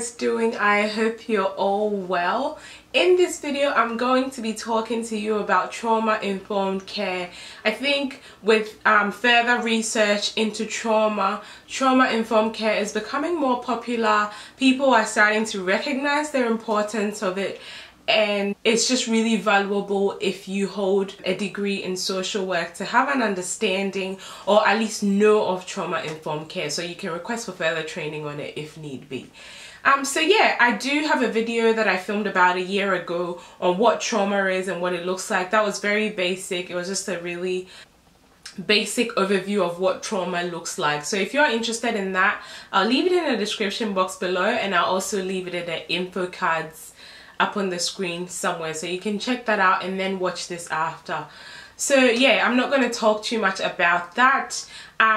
guys doing? I hope you're all well. In this video I'm going to be talking to you about trauma-informed care. I think with further research into trauma-informed care is becoming more popular. People are starting to recognize the importance of it, and it's just really valuable if you hold a degree in social work to have an understanding or at least know of trauma-informed care, so you can request for further training on it if need be. So yeah, I do have a video that I filmed about a year ago on what trauma is and what it looks like. That was very basic. It was just a really basic overview of what trauma looks like. So if you're interested in that, I'll leave it in the description box below, and I'll also leave it in the info cards up on the screen somewhere, so you can check that out and then watch this after. So yeah, I'm not going to talk too much about that.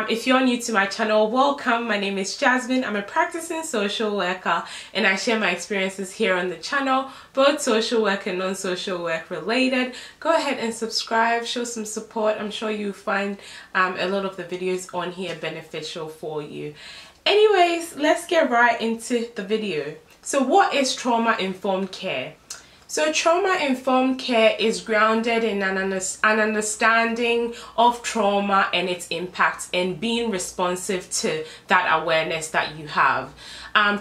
If you're new to my channel, welcome. My name is Jasmine. I'm a practicing social worker, and I share my experiences here on the channel, both social work and non-social work related. Go ahead and subscribe, show some support. I'm sure you'll find a lot of the videos on here beneficial for you. Anyways, let's get right into the video. So what is trauma-informed care? So trauma-informed care is grounded in an understanding of trauma and its impacts, and being responsive to that awareness that you have.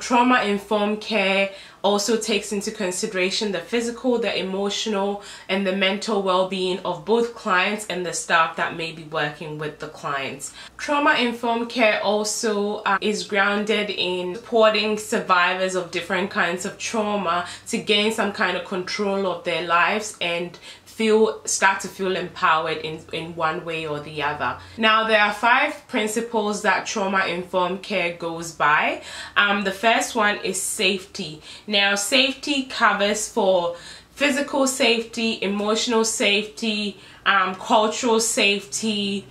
Trauma-informed care also takes into consideration the physical, the emotional, and the mental well-being of both clients and the staff that may be working with the clients. Trauma-informed care also is grounded in supporting survivors of different kinds of trauma to gain some kind of control of their lives and start to feel empowered in one way or the other. Now, there are 5 principles that trauma-informed care goes by. The first one is safety. Now, safety covers for physical safety, emotional safety, cultural safety,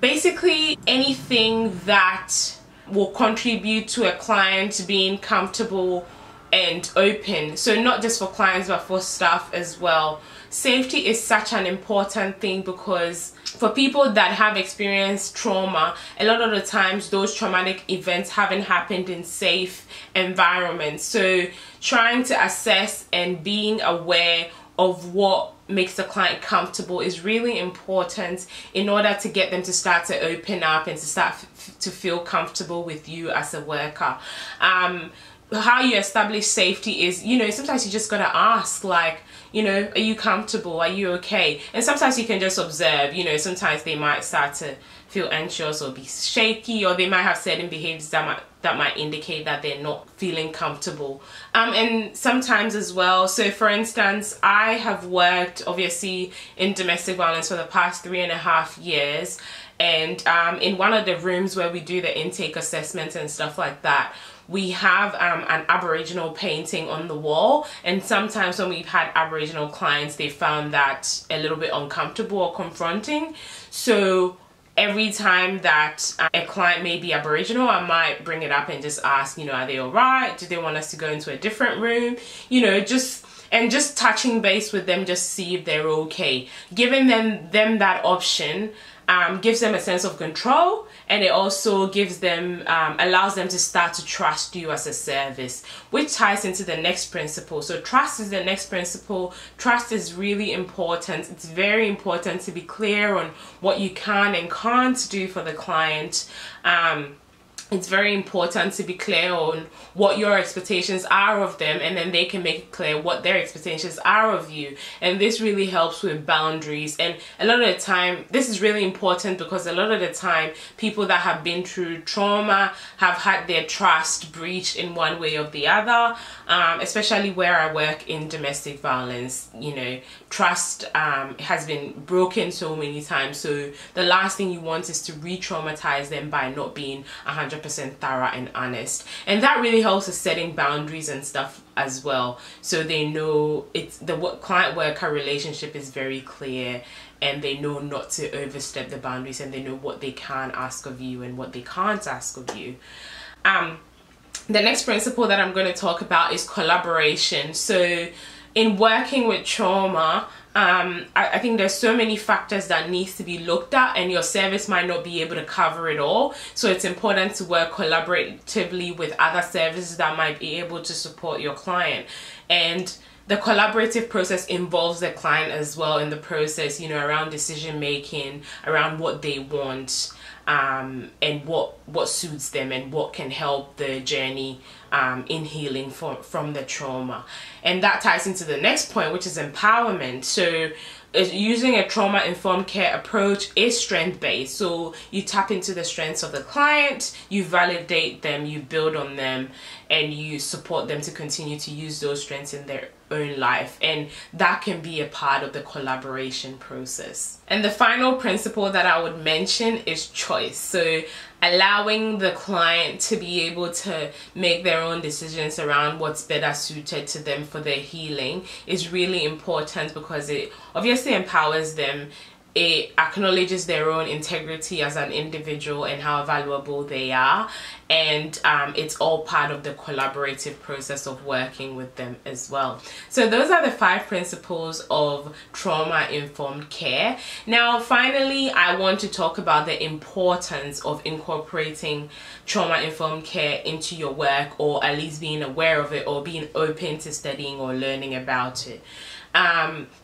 basically anything that will contribute to a client being comfortable and open. So not just for clients, but for staff as well. Safety is such an important thing because for people that have experienced trauma, a lot of the times those traumatic events haven't happened in safe environments. So trying to assess and being aware of what makes the client comfortable is really important in order to get them to start to open up and to start to feel comfortable with you as a worker. How you establish safety is, you know, sometimes you just gotta ask, like, you know, are you comfortable? Are you okay? And sometimes you can just observe, you know, sometimes they might start to feel anxious or be shaky, or they might have certain behaviors that might indicate that they're not feeling comfortable. And sometimes as well, so for instance, I have worked obviously in domestic violence for the past 3.5 years, and in one of the rooms where we do the intake assessments and stuff like that, we have an Aboriginal painting on the wall, and sometimes when we've had Aboriginal clients, they found that a little bit uncomfortable or confronting. So every time that a client may be Aboriginal, I might bring it up and just ask, you know, are they all right? Do they want us to go into a different room? You know, just touching base with them, just see if they're okay. Giving them that option gives them a sense of control, and it also gives them allows them to start to trust you as a service, which ties into the next principle. So trust is the next principle. Trust is really important. It's very important to be clear on what you can and can't do for the client. It's very important to be clear on what your expectations are of them, and then they can make it clear what their expectations are of you. And this really helps with boundaries. And a lot of the time, this is really important because a lot of the time, people that have been through trauma have had their trust breached in one way or the other, especially where I work in domestic violence. You know, trust has been broken so many times. So the last thing you want is to re-traumatize them by not being 100% thorough and honest, and that really helps with setting boundaries and stuff as well, so they know the client worker relationship is very clear, and they know not to overstep the boundaries, and they know what they can ask of you and what they can't ask of you. The next principle that I'm going to talk about is collaboration. So in working with trauma, I think there's so many factors that needs to be looked at, and your service might not be able to cover it all. So it's important to work collaboratively with other services that might be able to support your client. And the collaborative process involves the client as well in the process, you know, around decision making, around what they want, and what suits them and what can help the journey in healing from the trauma. And that ties into the next point, which is empowerment. So using a trauma-informed care approach is strength-based. So you tap into the strengths of the client, you validate them, you build on them, and you support them to continue to use those strengths in their own life. And that can be a part of the collaboration process. And the final principle that I would mention is choice. So allowing the client to be able to make their own decisions around what's better suited to them for their healing is really important, because it obviously empowers them. It acknowledges their own integrity as an individual and how valuable they are. And it's all part of the collaborative process of working with them as well. So those are the 5 principles of trauma-informed care. Now, finally, I want to talk about the importance of incorporating trauma-informed care into your work, or at least being aware of it or being open to studying or learning about it.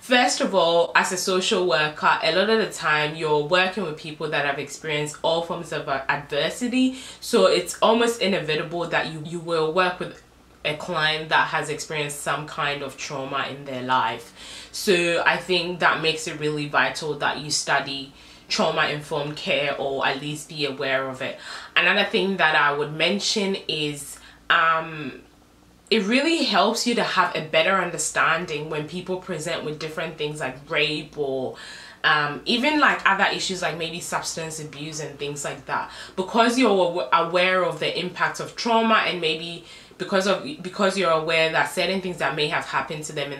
First of all, as a social worker, a lot of the time you're working with people that have experienced all forms of adversity. So it's almost inevitable that you will work with a client that has experienced some kind of trauma in their life. So I think that makes it really vital that you study trauma-informed care, or at least be aware of it. Another thing that I would mention is it really helps you to have a better understanding when people present with different things like rape, or even like other issues like maybe substance abuse and things like that. Because you're aware of the impact of trauma, and maybe because you're aware that certain things that may have happened to them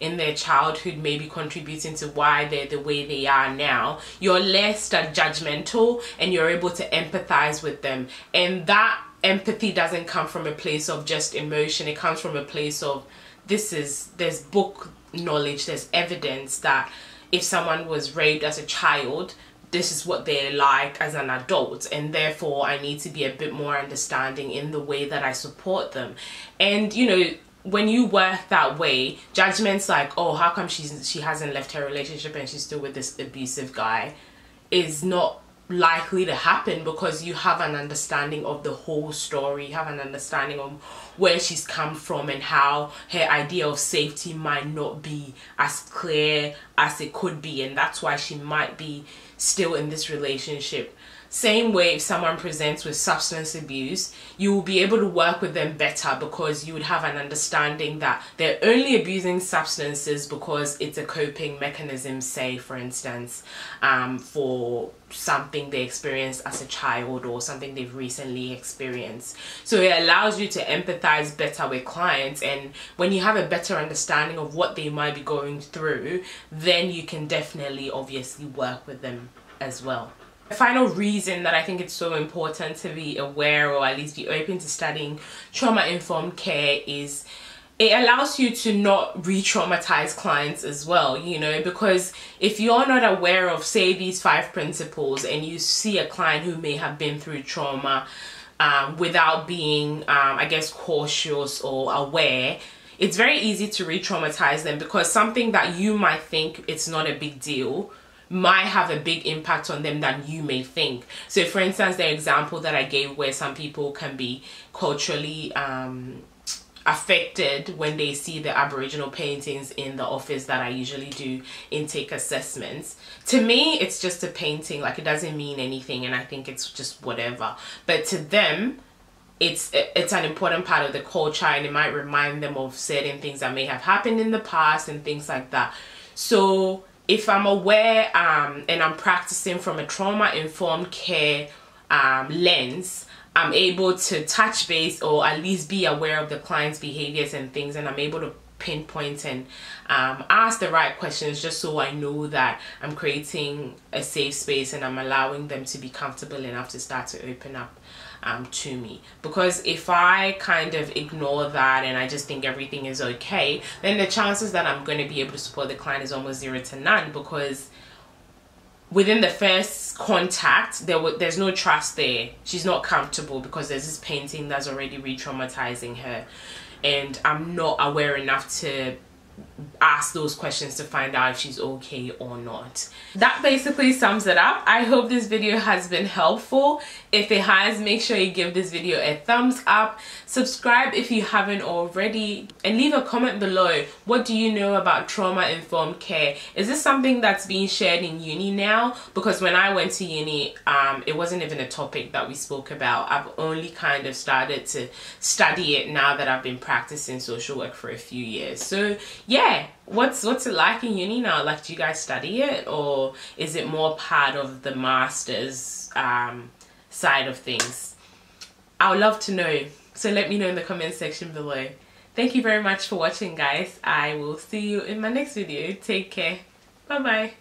in their childhood may be contributing to why they're the way they are now, you're less judgmental and you're able to empathize with them. And that empathy doesn't come from a place of just emotion. It comes from a place of there's book knowledge, there's evidence that if someone was raped as a child, this is what they're like as an adult, and therefore I need to be a bit more understanding in the way that I support them. And you know, when you work that way, judgments like, oh, how come she hasn't left her relationship and she's still with this abusive guy, is not likely to happen, because you have an understanding of the whole story. You have an understanding of where she's come from and how her idea of safety might not be as clear as it could be, and that's why she might be still in this relationship. Same way, if someone presents with substance abuse, you will be able to work with them better, because you would have an understanding that they're only abusing substances because it's a coping mechanism, say for instance, for something they experienced as a child or something they've recently experienced. So it allows you to empathize better with clients, and when you have a better understanding of what they might be going through, then you can definitely obviously work with them as well. The final reason that I think it's so important to be aware, or at least be open to studying trauma-informed care, is it allows you to not re-traumatize clients as well, you know, because if you're not aware of, say, these 5 principles, and you see a client who may have been through trauma without being, I guess, cautious or aware, it's very easy to re-traumatize them, because something that you might think it's not a big deal might have a big impact on them than you may think. So for instance, the example that I gave where some people can be culturally affected when they see the Aboriginal paintings in the office that I usually do intake assessments. To me, it's just a painting, like it doesn't mean anything, and I think it's just whatever. But to them, it's an important part of the culture, and it might remind them of certain things that may have happened in the past and things like that. So if I'm aware and I'm practicing from a trauma-informed care lens, I'm able to touch base, or at least be aware of the client's behaviors and things, and I'm able to pinpoint and ask the right questions, just so I know that I'm creating a safe space and I'm allowing them to be comfortable enough to start to open up to me. Because if I kind of ignore that and I just think everything is okay, then the chances that I'm going to be able to support the client is almost 0 to none, because within the first contact, there's no trust there. She's not comfortable because there's this painting that's already re-traumatizing her. And I'm not aware enough to ask those questions to find out if she's okay or not. That basically sums it up. I hope this video has been helpful. If it has, make sure you give this video a thumbs up, subscribe if you haven't already, and leave a comment below. What do you know about trauma-informed care? Is this something that's being shared in uni now? Because when I went to uni, it wasn't even a topic that we spoke about. I've only kind of started to study it now that I've been practicing social work for a few years. So yeah, what's it like in uni now? Like, do you guys study it, or is it more part of the master's side of things? I would love to know, so let me know in the comment section below. Thank you very much for watching, guys. I will see you in my next video. Take care. Bye bye.